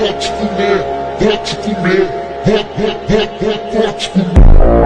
Watch me, watch me, watch me, watch me.